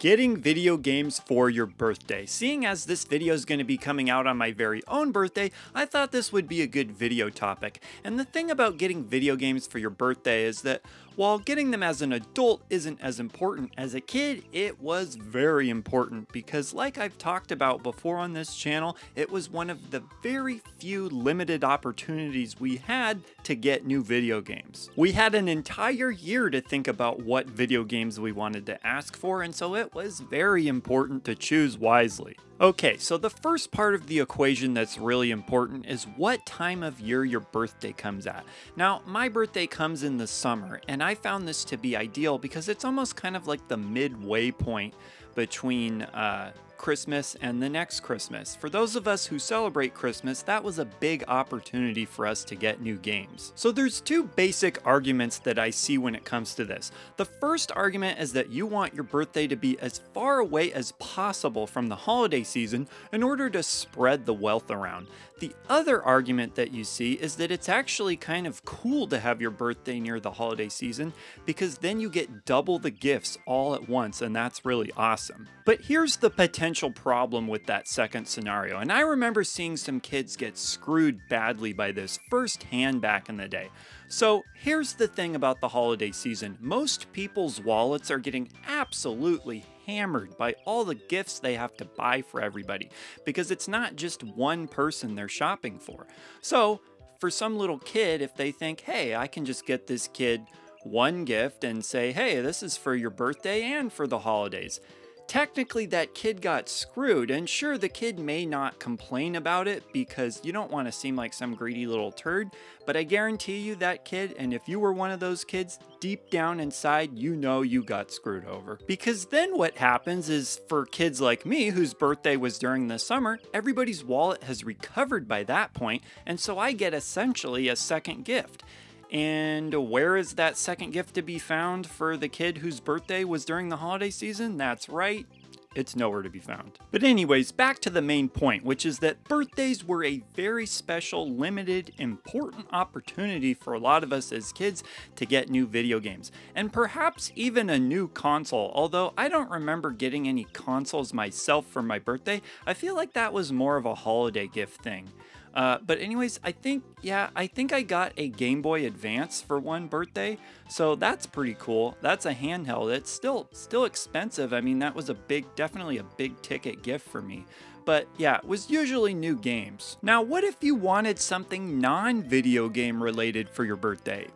Getting video games for your birthday. Seeing as this video is going to be coming out on my very own birthday, I thought this would be a good video topic. And the thing about getting video games for your birthday is that while getting them as an adult isn't as important, as a kid, it was very important because like I've talked about before on this channel, it was one of the very few limited opportunities we had to get new video games. We had an entire year to think about what video games we wanted to ask for, and so it was very important to choose wisely. Okay, so the first part of the equation that's really important is what time of year your birthday comes at. Now, my birthday comes in the summer, and I found this to be ideal because it's almost kind of like the midway point between Christmas and the next Christmas. For those of us who celebrate Christmas, that was a big opportunity for us to get new games. So there's two basic arguments that I see when it comes to this. The first argument is that you want your birthday to be as far away as possible from the holiday season in order to spread the wealth around. The other argument that you see is that it's actually kind of cool to have your birthday near the holiday season because then you get double the gifts all at once, and that's really awesome. But here's the potential problem with that second scenario, and I remember seeing some kids get screwed badly by this firsthand back in the day. So here's the thing about the holiday season. Most people's wallets are getting absolutely hammered by all the gifts they have to buy for everybody because it's not just one person they're shopping for. So for some little kid, if they think, hey, I can just get this kid one gift and say, hey, this is for your birthday and for the holidays. Technically, that kid got screwed, and sure, the kid may not complain about it because you don't want to seem like some greedy little turd, but I guarantee you that kid, and if you were one of those kids, deep down inside, you know you got screwed over. Because then what happens is for kids like me, whose birthday was during the summer, everybody's wallet has recovered by that point, and so I get essentially a second gift. And where is that second gift to be found for the kid whose birthday was during the holiday season? That's right, it's nowhere to be found. But anyways, back to the main point, which is that birthdays were a very special, limited, important opportunity for a lot of us as kids to get new video games, and perhaps even a new console. Although I don't remember getting any consoles myself for my birthday, I feel like that was more of a holiday gift thing. But anyways, I think I got a Game Boy Advance for one birthday, so that's pretty cool. That's a handheld. It's still expensive. I mean, that was definitely a big ticket gift for me. But yeah, it was usually new games. Now, what if you wanted something non-video game related for your birthday?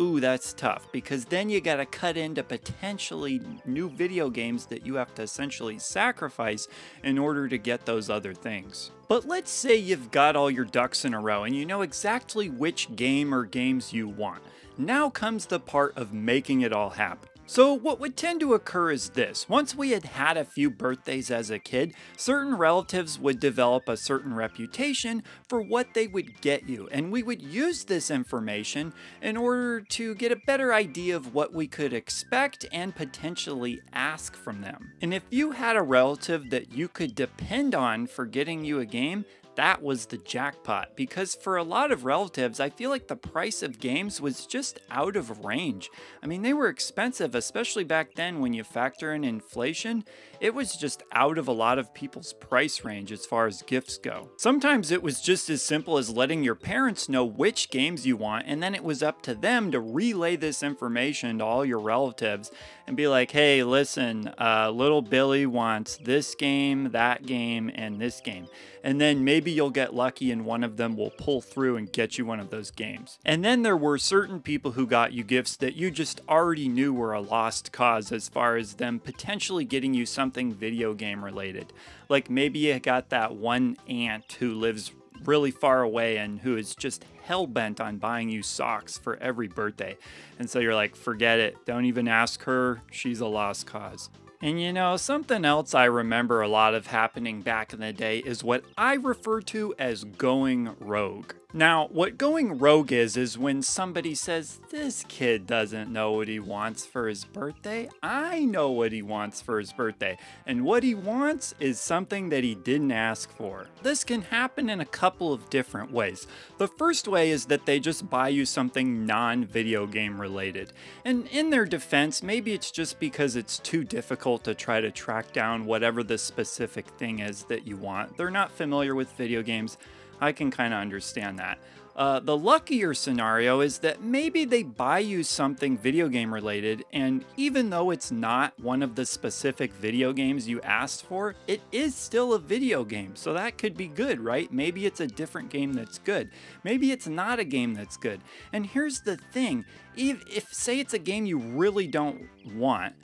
Ooh, that's tough, because then you gotta cut into potentially new video games that you have to essentially sacrifice in order to get those other things. But let's say you've got all your ducks in a row and you know exactly which game or games you want. Now comes the part of making it all happen. So what would tend to occur is this. Once we had had a few birthdays as a kid, certain relatives would develop a certain reputation for what they would get you, and we would use this information in order to get a better idea of what we could expect and potentially ask from them. And if you had a relative that you could depend on for getting you a game, that was the jackpot, because for a lot of relatives, I feel like the price of games was just out of range. I mean, they were expensive, especially back then when you factor in inflation. It was just out of a lot of people's price range as far as gifts go. Sometimes it was just as simple as letting your parents know which games you want, and then it was up to them to relay this information to all your relatives and be like, hey, listen, little Billy wants this game, that game, and this game. And then maybe you'll get lucky and one of them will pull through and get you one of those games. And then there were certain people who got you gifts that you just already knew were a lost cause as far as them potentially getting you something video game related. Like maybe you got that one aunt who lives really far away and who is just hell-bent on buying you socks for every birthday. And so you're like, forget it, don't even ask her, she's a lost cause. And you know, something else I remember a lot of happening back in the day is what I refer to as going rogue. Now, what going rogue is when somebody says, this kid doesn't know what he wants for his birthday. I know what he wants for his birthday. And what he wants is something that he didn't ask for. This can happen in a couple of different ways. The first way is that they just buy you something non-video game related. And in their defense, maybe it's just because it's too difficult to try to track down whatever the specific thing is that you want. They're not familiar with video games. I can kind of understand that. The luckier scenario is that maybe they buy you something video game related, and even though it's not one of the specific video games you asked for, it is still a video game, so that could be good, right? Maybe it's a different game that's good. Maybe it's not a game that's good. And here's the thing, if say it's a game you really don't want,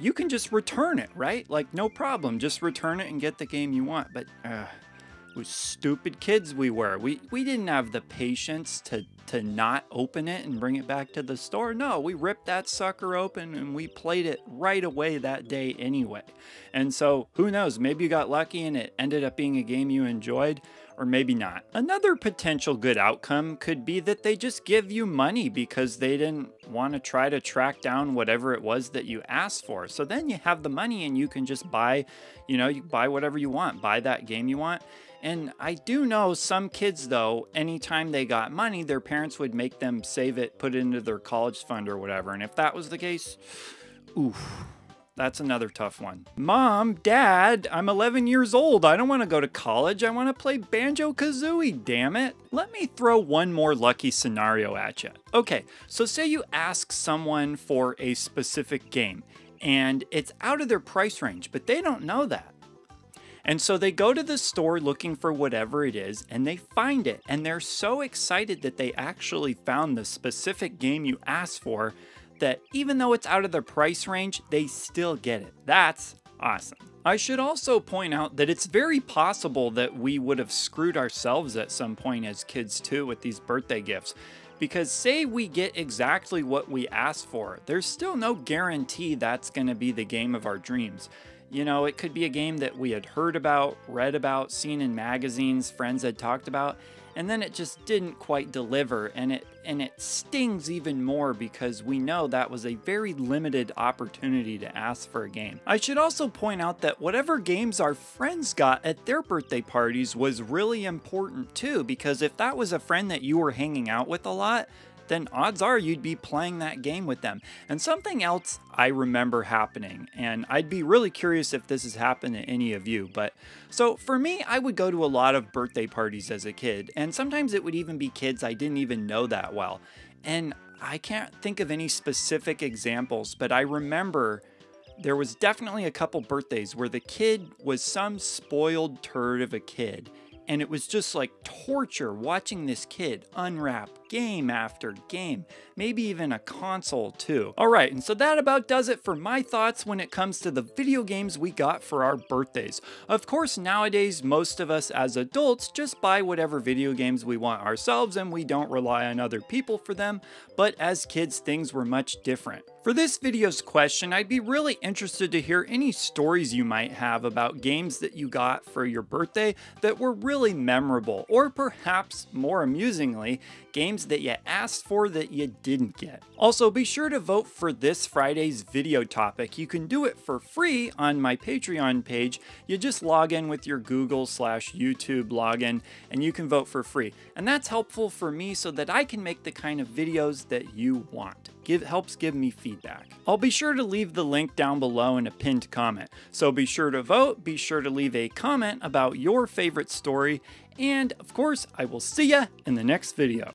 you can just return it, right? Like, no problem, just return it and get the game you want, but stupid kids we were. We didn't have the patience to not open it and bring it back to the store. No, we ripped that sucker open and we played it right away that day anyway. And so who knows, maybe you got lucky and it ended up being a game you enjoyed, or maybe not. Another potential good outcome could be that they just give you money because they didn't want to try to track down whatever it was that you asked for. So then you have the money and you can just buy, you know, you buy whatever you want, buy that game you want. And I do know some kids, though, anytime they got money, their parents would make them save it, put it into their college fund or whatever. And if that was the case, oof, that's another tough one. Mom, Dad, I'm 11 years old. I don't want to go to college. I want to play Banjo-Kazooie, damn it. Let me throw one more lucky scenario at you. Okay, so say you ask someone for a specific game, and it's out of their price range, but they don't know that. And so they go to the store looking for whatever it is, and they find it. And they're so excited that they actually found the specific game you asked for that even though it's out of their price range, they still get it. That's awesome. I should also point out that it's very possible that we would have screwed ourselves at some point as kids too with these birthday gifts. Because say we get exactly what we asked for, there's still no guarantee that's going to be the game of our dreams. You know, it could be a game that we had heard about, read about, seen in magazines, friends had talked about, and then it just didn't quite deliver, and it stings even more because we know that was a very limited opportunity to ask for a game. I should also point out that whatever games our friends got at their birthday parties was really important too, because if that was a friend that you were hanging out with a lot, then odds are you'd be playing that game with them. And something else I remember happening, and I'd be really curious if this has happened to any of you, but so for me, I would go to a lot of birthday parties as a kid, and sometimes it would even be kids I didn't even know that well. And I can't think of any specific examples, but I remember there was definitely a couple birthdays where the kid was some spoiled turd of a kid. And it was just like torture watching this kid unwrap game after game, maybe even a console too. All right, and so that about does it for my thoughts when it comes to the video games we got for our birthdays. Of course, nowadays, most of us as adults just buy whatever video games we want ourselves and we don't rely on other people for them, but as kids, things were much different. For this video's question, I'd be really interested to hear any stories you might have about games that you got for your birthday that were really memorable, or perhaps more amusingly, games that you asked for that you didn't get. Also, be sure to vote for this Friday's video topic. You can do it for free on my Patreon page. You just log in with your Google/YouTube login and you can vote for free. And that's helpful for me so that I can make the kind of videos that you want. Helps give me feedback. I'll be sure to leave the link down below in a pinned comment. So be sure to vote, be sure to leave a comment about your favorite story, and of course, I will see ya in the next video.